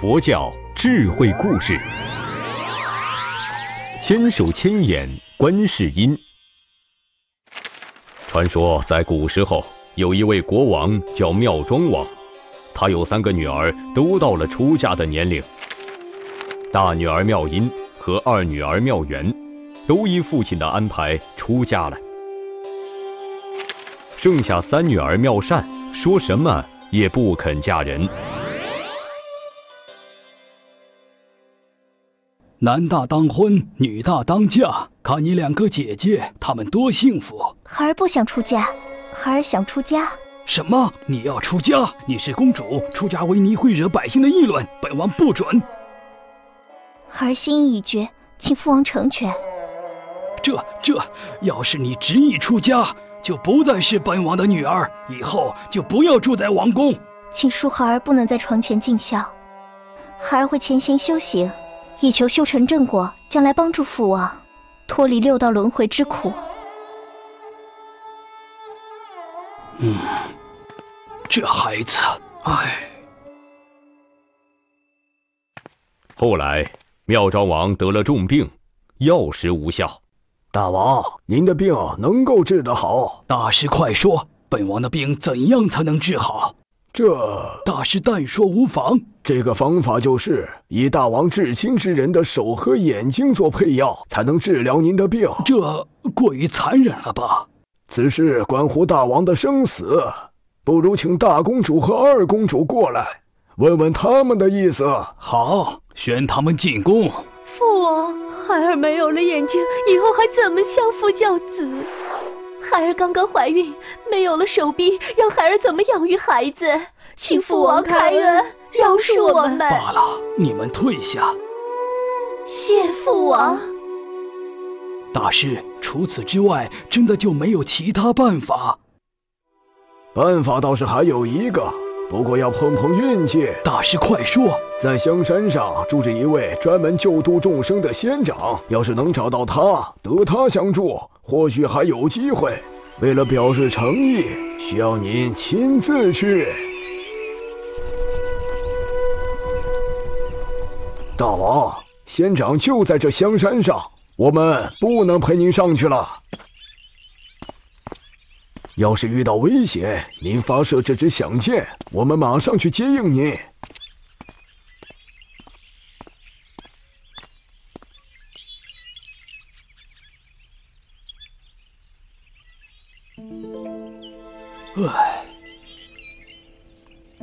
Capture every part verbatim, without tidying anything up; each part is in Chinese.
佛教智慧故事，千手千眼观世音。传说在古时候，有一位国王叫妙庄王，他有三个女儿，都到了出嫁的年龄。大女儿妙音和二女儿妙缘，都依父亲的安排出嫁了。 剩下三女儿妙善，说什么也不肯嫁人。男大当婚，女大当嫁，看你两个姐姐，她们多幸福。孩儿不想出嫁，孩儿想出家。什么？你要出家？你是公主，出家为尼会惹百姓的议论，本王不准。孩儿心意已决，请父王成全。这这，要是你执意出家， 就不再是本王的女儿，以后就不要住在王宫。请恕孩儿不能在床前尽孝，孩儿会潜心修行，以求修成正果，将来帮助父王脱离六道轮回之苦。嗯，这孩子，唉。后来，妙庄王得了重病，药石无效。 大王，您的病能够治得好？大师，快说，本王的病怎样才能治好？这大师但说无妨。这个方法就是以大王至亲之人的手和眼睛做配药，才能治疗您的病。这过于残忍了吧？此事关乎大王的生死，不如请大公主和二公主过来，问问他们的意思。好，宣他们进宫。父王。 孩儿没有了眼睛，以后还怎么相夫教子？孩儿刚刚怀孕，没有了手臂，让孩儿怎么养育孩子？请父王开恩，饶恕我们。罢了，你们退下。谢父王。大师，除此之外，真的就没有其他办法？办法倒是还有一个。 不过要碰碰运气，大师快说！在香山上住着一位专门救度众生的仙长，要是能找到他，得他相助，或许还有机会。为了表示诚意，需要您亲自去。大王，仙长就在这香山上，我们不能陪您上去了。 要是遇到危险，您发射这支响箭，我们马上去接应您。唉，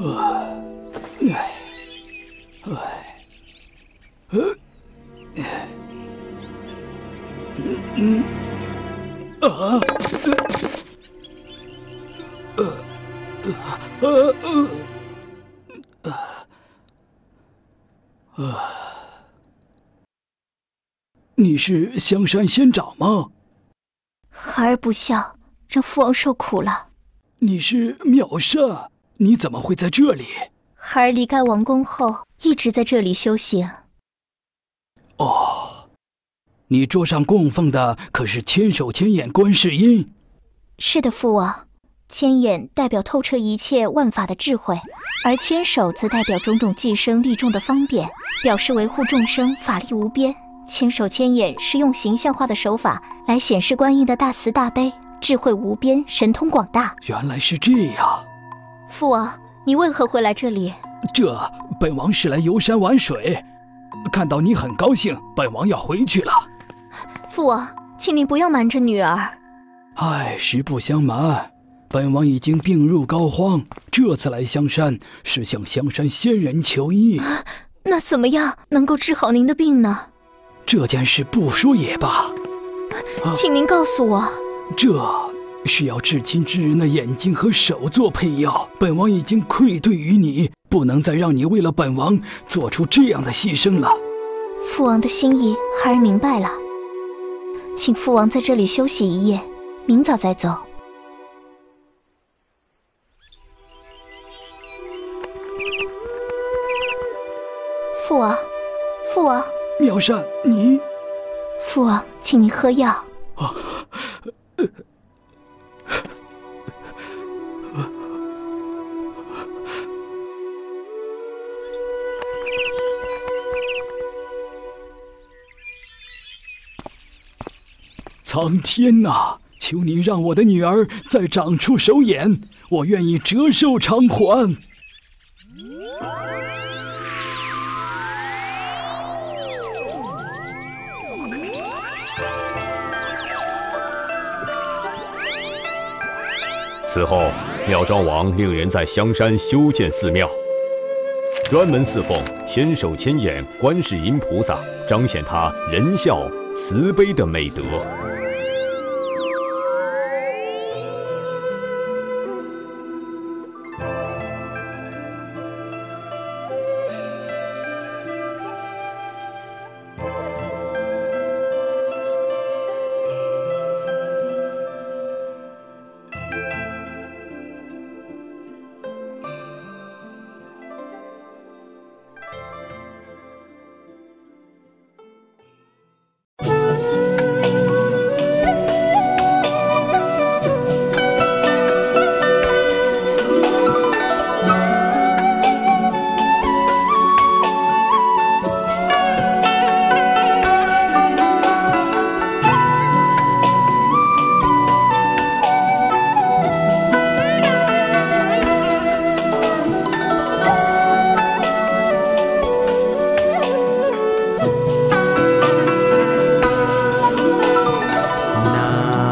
唉，唉，呃，嗯，啊！ 呃呃呃呃，你是香山仙长吗？孩儿不孝，让父王受苦了。你是妙善，你怎么会在这里？孩儿离开王宫后，一直在这里修行。哦，你桌上供奉的可是千手千眼观世音？是的，父王。 千眼代表透彻一切万法的智慧，而千手则代表种种寄生利众的方便，表示维护众生法力无边。千手千眼是用形象化的手法来显示观音的大慈大悲、智慧无边、神通广大。原来是这样，父王，你为何会来这里？这本王是来游山玩水，看到你很高兴，本王要回去了。父王，请您不要瞒着女儿。唉，实不相瞒。 本王已经病入膏肓，这次来香山是向香山仙人求医、啊。那怎么样能够治好您的病呢？这件事不说也罢，啊、请您告诉我。这需要至亲之人的眼睛和手做配药。本王已经愧对于你，不能再让你为了本王做出这样的牺牲了。父王的心意，孩儿明白了。请父王在这里休息一夜，明早再走。 父王，父王，妙善，你，父王，请您喝药。啊，苍天哪！求您让我的女儿再长出手眼，我愿意折寿偿还。此后，妙庄王令人在香山修建寺庙，专门侍奉千手千眼观世音菩萨，彰显他仁孝慈悲的美德。 南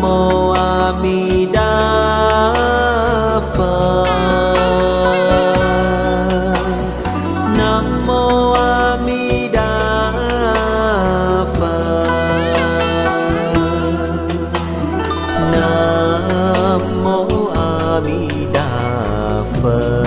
无阿弥。分。